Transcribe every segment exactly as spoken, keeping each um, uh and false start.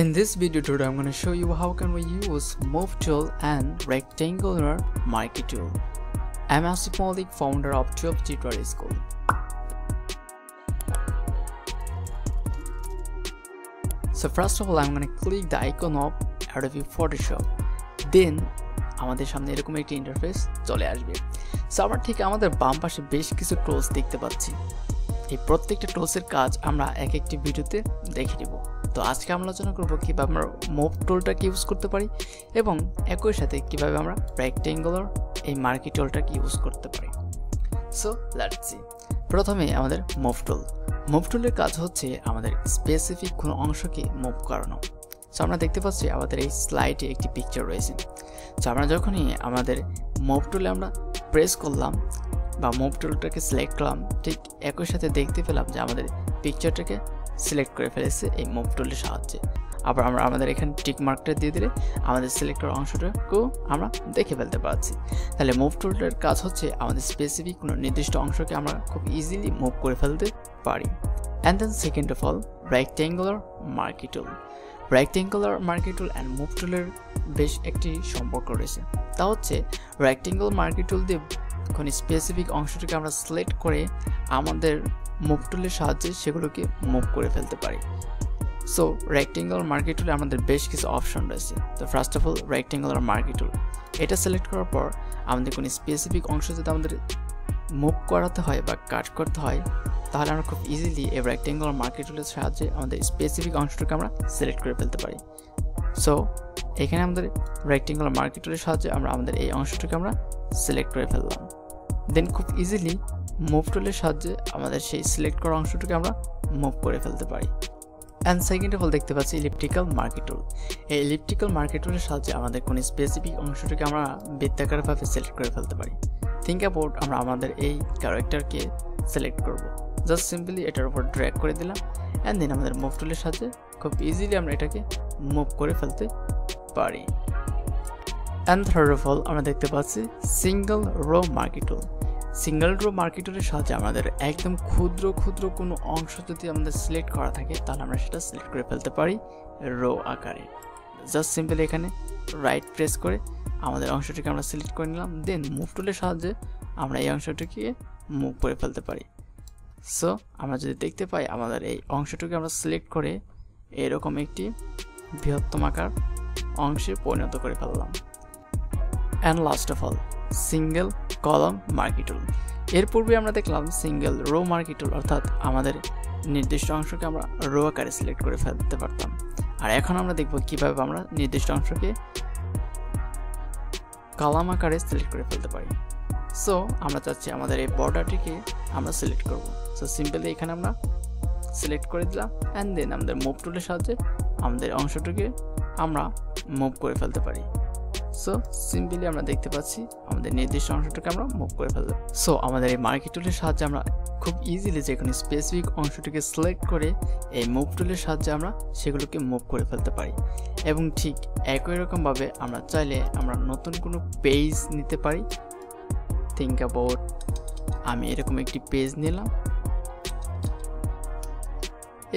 In this video tutorial, I'm going to show you how can we use Move Tool and Rectangular Marquee Tool. I'm Asif Mollik, founder of twelve tutorial school. So first of all, I'm going to click the icon of Adobe Photoshop. Then, আমাদের সামনে এরকম একটি interface চলে আসবে। So আমরা ঠিক আমাদের বাম পাশে বেশ কিছু টুলস দেখতে পাচ্ছি। এই প্রত্যেকটা টুলসের কাজ আমরা এক একটি ভিডিওতে দেখে নেব। তো আজকে আমরা আলোচনা করব কিভাবে আমরা মুভ টুলটাকে ইউজ করতে পারি এবং একই সাথে কিভাবে আমরা রেক্ট্যাঙ্গুলার এই মার্কি টুলটাকে ইউজ করতে পারি। So let's see. প্রথমে আমাদের মুভ টুল। মুভ টুলের কাজ হচ্ছে আমাদের স্পেসিফিক কোনো অংশকে মুভ করানো। সো আমরা দেখতে পাচ্ছি আমাদের এই স্লাইডে একটি পিকচার রয়েছে। সো আমরা যখনই আমাদের মুভ টুলে আমরা প্রেস করলাম বা মুভ টুলটাকে সিলেক্ট করলাম, ঠিক একই সাথে দেখতে পেলাম যে আমাদের পিকচারটাকে সিলেক্ট করে ফেলেছে এই মুভ টুলের সাহায্যে। আবার আমরা আমাদের এখানে টিক মার্কটা দিয়ে দিলে আমাদের সিলেক্ট করা অংশটাকেও আমরা দেখে ফেলতে পারছি। তাহলে মুভ টুলটার কাজ হচ্ছে আমাদের স্পেসিফিক কোনো নির্দিষ্ট অংশকে আমরা খুব ইজিলি মুভ করে ফেলতে পারি। And then second of all rectangular marquee tool. Rectangular marquee tool and move টুলের বেশ একটি সম্পর্ক রয়েছে। তা হচ্ছে রেক্ট্যাঙ্গুলার মার্কি টুল দিয়ে কোনো স্পেসিফিক অংশটাকে আমরা সিলেক্ট করে আমাদের মুভ টুলের সাহায্যে সেগুলোকে মুভ করে ফেলতে পারি। সো রেক্ট্যাঙ্গুলার মার্কি টুলে আমাদের বেশ কিছু অপশন রয়েছে। তো first of all rectangular marquee tool, এটা সিলেক্ট করার পর আমাদের কোনো স্পেসিফিক অংশ যদি আমাদের মুভ করাতে হয় বা কাট করতে হয়, তাহলে আমরা খুব ইজিলি এই রেক্ট্যাঙ্গুলার মার্কি টুলের সাহায্যে আমাদের স্পেসিফিক অংশটাকে আমরা সিলেক্ট করে ফেলতে পারি। সো এখানে আমাদের রেক্ট্যাঙ্গুলার মার্কি টুলের সাহায্যে আমরা আমাদের এই অংশটাকে আমরা সিলেক্ট করে ফেললাম। দেন খুব ইজিলি মুভ টুলের সাহায্যে আমাদের সেই সিলেক্ট করা অংশটাকে আমরা মুভ করে ফেলতে পারি। অ্যান্ড সেকেন্ড অফ অল দেখতে পাচ্ছি ইলিপটিক্যাল মার্কি টুল। এই ইলিপটিক্যাল মার্কি টুলের সাহায্যে আমাদের কোনো স্পেসিফিক অংশটাকে আমরা বৃত্তাকারভাবে সিলেক্ট করে ফেলতে পারি। থিঙ্ক অ্যাবাউট আমরা আমাদের এই ক্যারেক্টারকে সিলেক্ট করব, জাস্ট সিম্পলি এটার উপর ড্র্যাগ করে দিলাম অ্যান্ড দেন আমাদের মুভ টুলের সাহায্যে খুব ইজিলি আমরা এটাকে মুভ করে ফেলতে পারি। অ্যান্ড থার্ড অফ অল আমরা দেখতে পাচ্ছি single row marquee tool. Single row marquee টুলের সাহায্যে আমাদের একদম ক্ষুদ্র ক্ষুদ্র কোনো অংশ যদি আমাদের সিলেক্ট করা থাকে, তাহলে আমরা সেটা সিলেক্ট করে ফেলতে পারি রো আকারে। জাস্ট সিম্পলি এখানে রাইট প্রেস করে আমাদের অংশটিকে আমরা সিলেক্ট করে নিলাম, দেন মুভ টুলের সাহায্যে আমরা এই অংশটিকে মুভ করে ফেলতে পারি। সো আমরা যদি দেখতে পাই আমাদের এই অংশটিকে আমরা সিলেক্ট করে এরকম একটি বৃহত্তম আকার অংশে পরিণত করে ফেললাম। And last of all single column marquee tool. এর পূর্বে আমরা দেখলাম সিঙ্গেল রো মার্কি টুল, অর্থাৎ আমাদের নির্দিষ্ট অংশকে আমরা রো আকারে সিলেক্ট করে ফেলতে পারতাম। আর এখন আমরা দেখব কীভাবে আমরা নির্দিষ্ট অংশকে কলাম আকারে সিলেক্ট করে ফেলতে পারি। সো আমরা চাচ্ছি আমাদের এই বর্ডারটিকে আমরা সিলেক্ট করব। সো সিম্পলি এখানে আমরা সিলেক্ট করে দিলাম অ্যান্ড দেন আমাদের মুভ টুলের সাহায্যে আমাদের অংশটিকে আমরা মুভ করে ফেলতে পারি। সো সিম্পলি আমরা দেখতে পাচ্ছি আমাদের নির্দিষ্ট অংশটাকে আমরা মুভ করে ফেললাম। সো আমাদের এই মার্কি টুলের সাহায্যে আমরা খুব ইজিলি যে কোনো স্পেসিফিক অংশটিকে সিলেক্ট করে এই মুভ টুলের সাহায্যে আমরা সেগুলোকে মুভ করে ফেলতে পারি। এবং ঠিক একই রকমভাবে আমরা চাইলে আমরা নতুন কোনো পেজ নিতে পারি। থিঙ্ক অ্যাবাউট আমি এরকম একটি পেজ নিলাম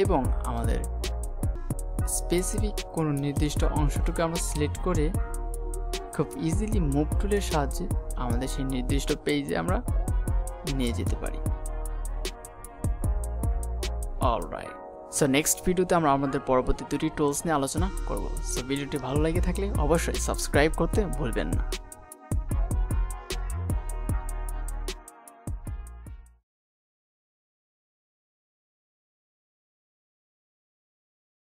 এবং আমাদের স্পেসিফিক কোনো নির্দিষ্ট অংশটুকু আমরা সিলেক্ট করে খুব ইজিলি মুভ টুলের সাহায্যে আমাদের সেই নির্দিষ্ট পেজে আমরা নিয়ে যেতে পারি। অলরাইট, সো নেক্সট ভিডিওতে আমরা আমাদের পরবর্তী দুটি টুলস নিয়ে আলোচনা করব। সো ভিডিওটি ভালো লাগে থাকলে অবশ্যই সাবস্ক্রাইব করতে ভুলবেন না।